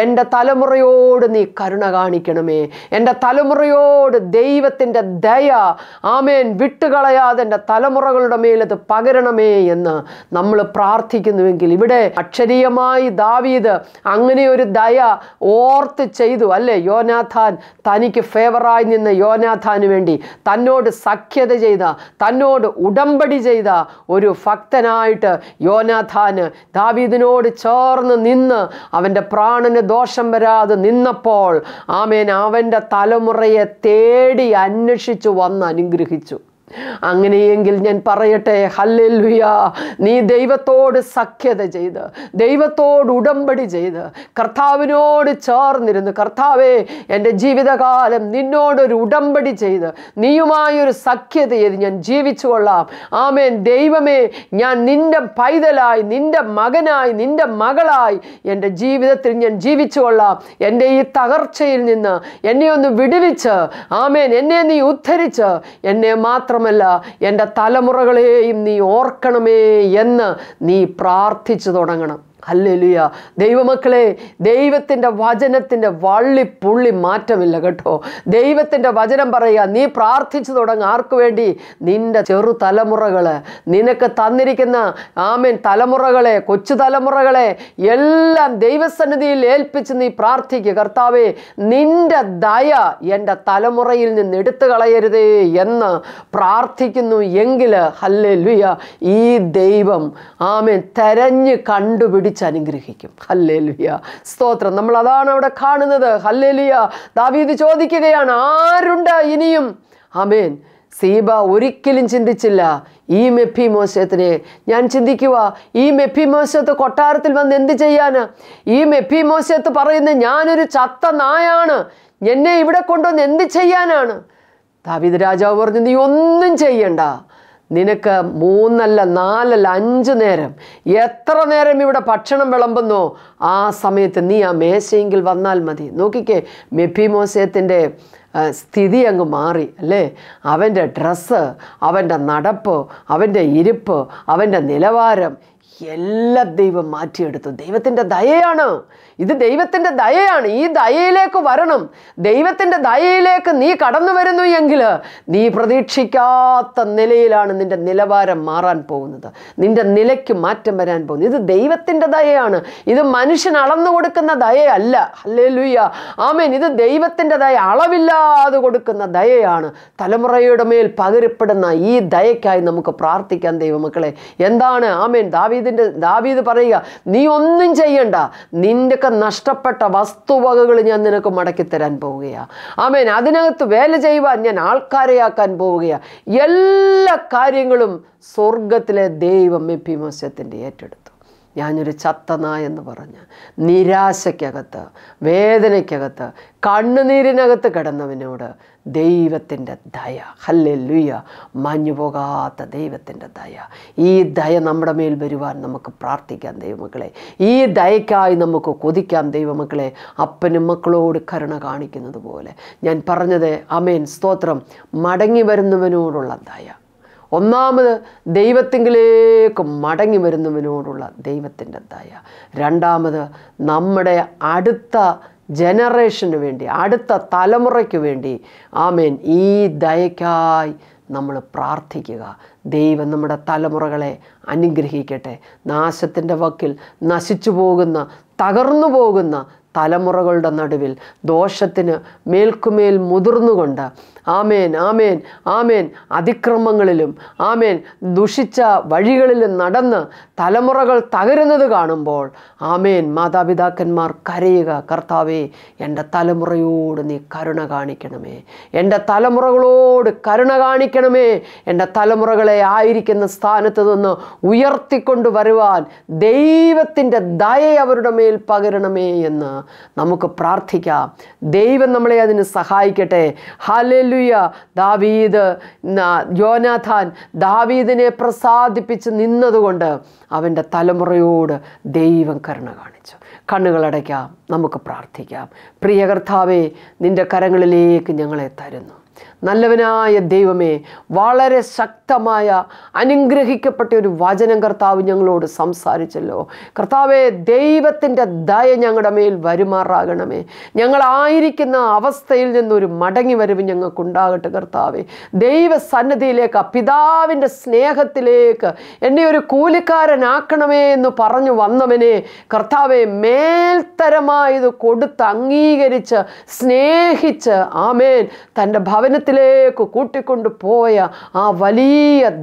എൻ്റെ തലമുറയോട് നീ കരുണ കാണിക്കണമേ, എൻ്റെ തലമുറയോട് ദൈവത്തിൻ്റെ ദയ, ആമേൻ, വിട്ടുകളയാതെ എൻ്റെ തലമുറകളുടെ മേലത് പകരണമേ എന്ന് നമ്മൾ പ്രാർത്ഥിക്കുന്നുവെങ്കിൽ, ഇവിടെ അക്ഷരീയമായി ദാവീദ് അങ്ങനെയൊരു ദയ ഓർത്ത് ചെയ്തു. അല്ലേ, യോനാഥാൻ തനിക്ക് ഫേവറായി നിന്ന യോനാഥാന് വേണ്ടി, തന്നോട് സഖ്യത ചെയ്ത, തന്നോട് ഉടമ്പടി ചെയ്ത ഒരു ഭക്തനായിട്ട് യോനാഥാന് ദാവീദിനോട് ചേർന്ന് നിന്ന് അവൻ്റെ പ്രാണന് ദോഷം വരാതെ നിന്നപ്പോൾ, ആമേൻ, അവൻ്റെ തലമുറയെ തേടി അന്വേഷിച്ചു വന്ന് അനുഗ്രഹിച്ചു. അങ്ങനെയെങ്കിൽ ഞാൻ പറയട്ടെ, ഹല്ലേലൂയ, നീ ദൈവത്തോട് സഖ്യത ചെയ്ത്, ദൈവത്തോട് ഉടമ്പടി ചെയ്ത്, കർത്താവിനോട് ചേർന്നിരുന്ന്, കർത്താവേ, എൻ്റെ ജീവിതകാലം നിന്നോടൊരു ഉടമ്പടി ചെയ്ത്, നീയുമായൊരു സഖ്യത ചെയ്ത് ഞാൻ ജീവിച്ചു കൊള്ളാം. ആമേൻ. ദൈവമേ, ഞാൻ നിൻ്റെ പൈതലായി, നിൻ്റെ മകനായി, നിൻ്റെ മകളായി എൻ്റെ ജീവിതത്തിൽ ഞാൻ ജീവിച്ചു കൊള്ളാം. എൻ്റെ ഈ തകർച്ചയിൽ നിന്ന് എന്നെ ഒന്ന് വിടുവിച്ച്, ആമേൻ, എന്നെ നീ ഉദ്ധരിച്ച്, എന്നെ മാത്രം എൻ്റെ തലമുറകളെയും നീ ഓർക്കണമേ എന്ന് നീ പ്രാർത്ഥിച്ചു തുടങ്ങണം. ഹല്ലേലൂയ. ദൈവമക്കളെ, ദൈവത്തിൻ്റെ വചനത്തിൻ്റെ വള്ളിപ്പുള്ളി മാറ്റമില്ല കേട്ടോ. ദൈവത്തിൻ്റെ വചനം പറയുക, നീ പ്രാർത്ഥിച്ചു തുടങ്ങും. ആർക്കു വേണ്ടി? നിൻ്റെ ചെറു തലമുറകൾ, നിനക്ക് തന്നിരിക്കുന്ന, ആമേൻ, തലമുറകളെ, കൊച്ചു തലമുറകളെ എല്ലാം ദൈവസന്നിധിയിൽ ഏൽപ്പിച്ച് നീ പ്രാർത്ഥിക്കുക. കർത്താവേ, നിൻ്റെ ദയ എൻ്റെ തലമുറയിൽ നിന്ന് എടുത്തു കളയരുതേ എന്ന് പ്രാർത്ഥിക്കുന്നു എങ്കിൽ, ഹല്ലേലൂയ, ഈ ദൈവം, ആമേൻ, തെരഞ്ഞു കണ്ടുപിടിച്ച് അനുഗ്രഹിക്കും. ഹല്ലേലൂയ. സ്തോത്രം. നമ്മൾ അതാണ് അവിടെ കാണുന്നത്. ഹല്ലേലൂയ. ദാവീദ് ചോദിക്കുകയാണ്, ആരുണ്ട് ഇനിയും? ആമേൻ. സീബ ഒരിക്കലും ചിന്തിച്ചില്ല, ഈ മെഫിമോശത്തിനെ ഞാൻ ചിന്തിക്കുക, ഈ മെഫിമോശത്ത് കൊട്ടാരത്തിൽ വന്ന് എന്ത് ചെയ്യാന്? ഈ മെഫിമോശത്ത് പറയുന്ന ഞാനൊരു ചത്ത നായാണ്, എന്നെ ഇവിടെ കൊണ്ടുവന്ന് എന്ത് ചെയ്യാനാണ്? ദാവീദ് രാജാവ് പറഞ്ഞു, നീ ഒന്നും ചെയ്യണ്ട. നിനക്ക് മൂന്നല്ല നാലല്ല അഞ്ച് നേരം, എത്ര നേരം ഇവിടെ ഭക്ഷണം വിളമ്പുന്നോ ആ സമയത്ത് നീ ആ മേശയെങ്കിൽ വന്നാൽ മതി. നോക്കിക്കേ, മെഫിമോശത്തിൻ്റെ സ്ഥിതി അങ്ങ് മാറി. അല്ലേ, അവൻ്റെ ഡ്രസ്സ്, അവൻ്റെ നടപ്പ്, അവൻ്റെ ഇരിപ്പ്, അവൻ്റെ നിലവാരം എല്ലാം ദൈവം മാറ്റിയെടുത്തു. ദൈവത്തിൻ്റെ ദയയാണ് ഇത്. ദൈവത്തിൻ്റെ ദയയാണ്. ഈ ദയയിലേക്ക് വരണം. ദൈവത്തിൻ്റെ ദയയിലേക്ക് നീ കടന്നു വരുന്നു എങ്കിൽ നീ പ്രതീക്ഷിക്കാത്ത നിലയിലാണ് നിൻ്റെ നിലവാരം മാറാൻ പോകുന്നത്, നിൻ്റെ നിലയ്ക്ക് മാറ്റം വരാൻ പോകുന്നത്. ഇത് ദൈവത്തിൻ്റെ ദയയാണ്. ഇത് മനുഷ്യൻ അളന്നു കൊടുക്കുന്ന ദയയല്ല. ഹല്ലേലൂയ. ആമേൻ. ഇത് ദൈവത്തിൻ്റെ ദയ, അളവില്ലാതെ കൊടുക്കുന്ന ദയയാണ്. തലമുറയുടെ മേൽ പകരപ്പെടുന്ന ഈ ദയയ്ക്കായി നമുക്ക് പ്രാർത്ഥിക്കാൻ ദൈവമക്കളെ. എന്താണ്? ആമേൻ. ദാവീദ് ദാവീദ് പറയുക, നീ ഒന്നും ചെയ്യണ്ട, നിൻ്റെയൊക്കെ നഷ്ടപ്പെട്ട വസ്തുവകകൾ ഞാൻ നിനക്ക് മടക്കിത്തരാൻ പോവുകയാണ്. ആമേൻ. അതിനകത്ത് വേല ചെയ്യുവാൻ ഞാൻ ആൾക്കാരെയാക്കാൻ പോവുകയാണ്. എല്ലാ കാര്യങ്ങളും സ്വർഗത്തിലെ ദൈവം മെഫിമോശത്തിൻ്റെ ഏറ്റെടുത്തു. ഞാനൊരു ചത്തന എന്ന് പറഞ്ഞ് നിരാശയ്ക്കകത്ത്, വേദനയ്ക്കകത്ത്, കണ്ണുനീരിനകത്ത് കിടന്നവനോട് ദൈവത്തിൻ്റെ ദയ, ഹല്ലേലൂയ, മാഞ്ഞു പോകാത്ത ദൈവത്തിൻ്റെ ദയ, ഈ ദയ നമ്മുടെ മേൽ വരുവാൻ നമുക്ക് പ്രാർത്ഥിക്കാം ദൈവമക്കളെ. ഈ ദയക്കായി നമുക്ക് കൊതിക്കാം ദൈവമക്കളെ. അപ്പനും മക്കളോട് കരുണ കാണിക്കുന്നത് പോലെ ഞാൻ പറഞ്ഞത്, ആമേൻ, സ്തോത്രം, മടങ്ങി വരുന്നവനോടുള്ള ദയ. ഒന്നാമത് ദൈവത്തിങ്കിലേക്ക് മടങ്ങി വരുന്നവനോടുള്ള ദൈവത്തിൻ്റെ ദയ. രണ്ടാമത് നമ്മുടെ അടുത്ത ജനറേഷന് വേണ്ടി, അടുത്ത തലമുറയ്ക്ക് വേണ്ടി, ആമേൻ, ഈ ദയയ്ക്കായി നമ്മൾ പ്രാർത്ഥിക്കുക. ദൈവം നമ്മുടെ തലമുറകളെ അനുഗ്രഹിക്കട്ടെ. നാശത്തിൻ്റെ വക്കിൽ നശിച്ചു പോകുന്ന, തകർന്നു പോകുന്ന തലമുറകളുടെ നടുവിൽ ദോഷത്തിന് മേൽക്കുമേൽ മുതിർന്നുകൊണ്ട് ആമേൻ ആമേൻ ആമേൻ അതിക്രമങ്ങളിലും ആമേൻ ദുഷിച്ച വഴികളിലും നടന്ന് തലമുറകൾ തകരുന്നത് കാണുമ്പോൾ ആമേൻ മാതാപിതാക്കന്മാർ കരയുക, കർത്താവേ എൻ്റെ തലമുറയോട് നീ കരുണ കാണിക്കണമേ, എൻ്റെ തലമുറകളോട് കരുണ കാണിക്കണമേ, എൻ്റെ തലമുറകളെ ആയിരിക്കുന്ന സ്ഥാനത്ത് നിന്ന് ഉയർത്തിക്കൊണ്ട് വരുവാൻ ദൈവത്തിൻ്റെ ദയ അവരുടെ മേൽ പകരണമേ എന്ന് നമുക്ക് പ്രാർത്ഥിക്കാം. ദൈവം നമ്മളെ അതിന് സഹായിക്കട്ടെ. ഹല്ലേലൂയ. ദാവീദ്, യോനാഥാൻ ദാവീദിനെ പ്രസാദിപ്പിച്ച് നിന്നതുകൊണ്ട് അവൻ്റെ തലമുറയോട് ദൈവം കരുണ കാണിച്ചു. കണ്ണുകളടയ്ക്കാം, നമുക്ക് പ്രാർത്ഥിക്കാം. പ്രിയ കർത്താവേ, നിൻ്റെ കരങ്ങളിലേക്ക് ഞങ്ങളെ തരുന്നു. നല്ലവനായ ദൈവമേ, വളരെ ശക്തമായ അനുഗ്രഹിക്കപ്പെട്ട ഒരു വചനം കർത്താവ് ഞങ്ങളോട് സംസാരിച്ചല്ലോ. കർത്താവേ, ദൈവത്തിൻ്റെ ദയ ഞങ്ങളുടെ മേൽ വരുമാറാകണമേ. ഞങ്ങളായിരിക്കുന്ന അവസ്ഥയിൽ നിന്നൊരു മടങ്ങി വരവ് ഞങ്ങൾക്കുണ്ടാകട്ടെ കർത്താവേ. ദൈവസന്നിധിയിലേക്ക്, പിതാവിൻ്റെ സ്നേഹത്തിലേക്ക് എന്നെ ഒരു കൂലിക്കാരനാക്കണമേ എന്ന് പറഞ്ഞു വന്നവനെ കർത്താവെ മേൽത്തരമായത് കൊടുത്ത് അംഗീകരിച്ച് സ്നേഹിച്ച് ആമേൻ തൻ്റെ ഭവനത്തിലേക്ക് കൂട്ടിക്കൊണ്ടു പോയ ആ വലിയ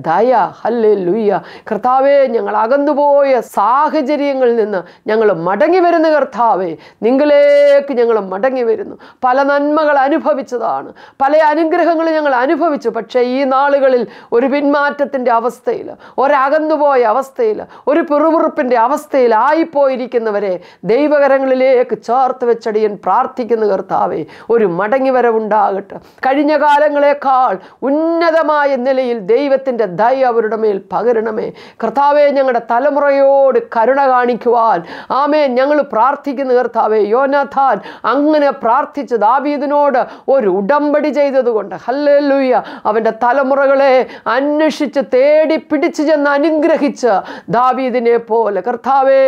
ദയ, ഹല്ലേലൂയ കർത്താവേ, ഞങ്ങൾ അകന്നുപോയ സാഹചര്യങ്ങളിൽ നിന്ന് ഞങ്ങൾ മടങ്ങി വരുന്നു കർത്താവേ. നിങ്ങളിലേക്ക് ഞങ്ങൾ മടങ്ങി വരുന്നു. പല നന്മകൾ അനുഭവിച്ചതാണ്, പല അനുഗ്രഹങ്ങൾ ഞങ്ങൾ അനുഭവിച്ചു. പക്ഷേ ഈ നാളുകളിൽ ഒരു പിന്മാറ്റത്തിൻ്റെ അവസ്ഥയിൽ, ഒരകന്നുപോയ അവസ്ഥയിൽ, ഒരു പിറുപിറുപ്പിൻ്റെ അവസ്ഥയിൽ ആയിപ്പോയിരിക്കുന്നവരെ ദൈവകരങ്ങളിലേക്ക് ചേർത്ത് വെച്ചടിയൻ പ്രാർത്ഥിക്കുന്നു കർത്താവേ. ഒരു മടങ്ങി വരവുണ്ടാകട്ടെ. കഴിഞ്ഞ കാലങ്ങളെക്കാൾ ഉന്നതമായ നിലയിൽ ദൈവത്തിൻ്റെ ദയ അവരുടെ മേൽ പകരണമേ കർത്താവേ. ഞങ്ങളുടെ തലമുറയോട് കരുണ കാണിക്കുവാൻ ആമേൻ ഞങ്ങൾ പ്രാർത്ഥിക്കുന്നു കർത്താവേ. യോനാഥാൻ അങ്ങനെ പ്രാർത്ഥിച്ച് ദാവീദിനോട് ഒരു ഉടമ്പടി ചെയ്തതുകൊണ്ട് ഹല്ലേലൂയ അവൻ്റെ തലമുറകളെ അന്വേഷിച്ച് തേടി പിടിച്ചു ചെന്ന് അനുഗ്രഹിച്ച് ദാവീദിനെ പോലെ കർത്താവേ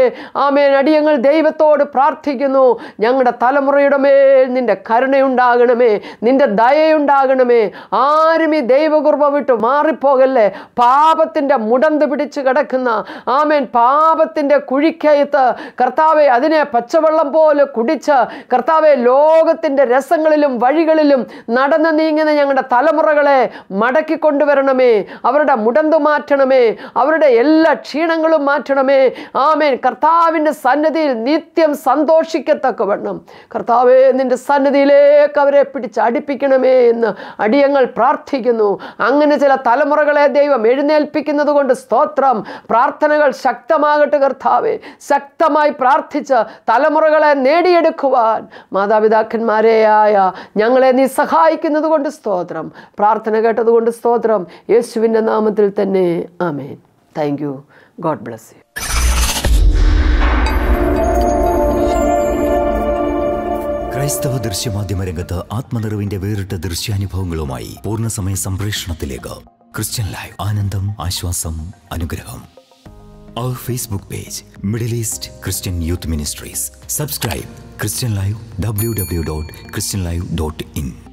ആമേൻ അടിയങ്ങൾ ദൈവത്തോട് പ്രാർത്ഥിക്കുന്നു. ഞങ്ങളുടെ തലമുറയുടെ മേൽ നിൻ്റെ കരുണയുണ്ടാകണമേ, നിൻ്റെ ദയ ഉണ്ടാകണമേ. ആരും ഈ ദൈവകൃപ വിട്ട് മാറിപ്പോകല്ലേ. പാപത്തിൻ്റെ മുടന്ത് പിടിച്ച് കിടക്കുന്ന ആമേൻ പാപത്തിൻ്റെ കുഴിക്കയത്ത് കർത്താവെ അതിനെ പച്ചവെള്ളം പോലെ കുടിച്ച് കർത്താവെ ലോകത്തിൻ്റെ രസങ്ങളിലും വഴികളിലും നടന്നു നീങ്ങുന്ന ഞങ്ങളുടെ തലമുറകളെ മടക്കിക്കൊണ്ടുവരണമേ. അവരുടെ മുടന്ത് മാറ്റണമേ, അവരുടെ എല്ലാ ക്ഷീണങ്ങളും മാറ്റണമേ. ആമേൻ കർത്താവിൻ്റെ സന്നിധിയിൽ നിത്യം സന്തോഷിക്കത്തക്കവണ്ണം കർത്താവെ നിൻ്റെ സന്നിധിയിലേക്ക് അവരെ പിടിച്ച് അടുപ്പിക്കണമേ എന്ന് അടിയങ്ങൾ പ്രാർത്ഥിക്കുന്നു. അങ്ങനെ ചില തലമുറകളെ ദൈവം എഴുന്നേൽപ്പിക്കുന്നത് കൊണ്ട് സ്തോത്രം. പ്രാർത്ഥനകൾ ശക്തമാകട്ടെ കർത്താവെ. ശക്തമായി പ്രാർത്ഥിച്ച് തലമുറകളെ നേടിയെടുക്കുവാൻ മാതാപിതാക്കന്മാരെയായ ഞങ്ങളെ നീ സഹായിക്കുന്നത് കൊണ്ട് സ്തോത്രം. പ്രാർത്ഥന കേട്ടതുകൊണ്ട് സ്തോത്രം. യേശുവിൻ്റെ നാമത്തിൽ തന്നെ ആമേൻ. Thank you. God bless you. ക്രൈസ്തവ ദൃശ്യമാധ്യമ രംഗത്ത് ആത്മനിറവിന്റെ വേറിട്ട ദൃശ്യാനുഭവങ്ങളുമായി പൂർണ്ണസമയ സംപ്രേഷണത്തിലേക്ക് ക്രിസ്ത്യൻ ലൈവ്. ആനന്ദം, ആശ്വാസം, അനുഗ്രഹം. Our Facebook page, Middle East Christian Youth Ministries. Subscribe Christian Live, w w w dot christian live dot in.